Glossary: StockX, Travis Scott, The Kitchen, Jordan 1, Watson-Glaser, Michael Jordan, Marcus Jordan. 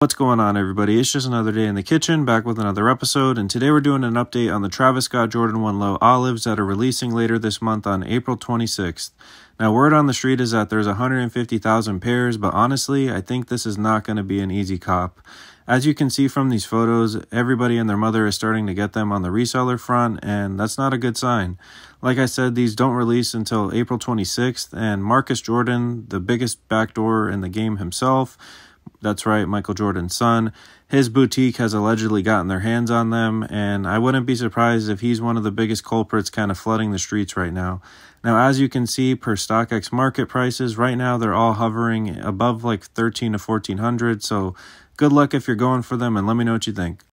What's going on, everybody? It's just another day in the kitchen, back with another episode, and today we're doing an update on the Travis Scott Jordan 1 Low Olives that are releasing later this month on April 26th. Now, word on the street is that there's 150,000 pairs, but honestly, I think this is not going to be an easy cop. As you can see from these photos, everybody and their mother is starting to get them on the reseller front, and that's not a good sign. Like I said, these don't release until April 26th, and Marcus Jordan, the biggest backdoor in the game himself, that's right, Michael Jordan's son, his boutique has allegedly gotten their hands on them, and I wouldn't be surprised if he's one of the biggest culprits kind of flooding the streets right now. Now, as you can see, per StockX market prices, right now they're all hovering above like $1,300 to $1,400, so good luck if you're going for them, and let me know what you think.